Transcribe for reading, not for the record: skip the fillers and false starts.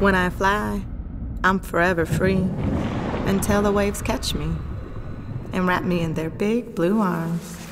When I fly, I'm forever free until the waves catch me and wrap me in their big blue arms.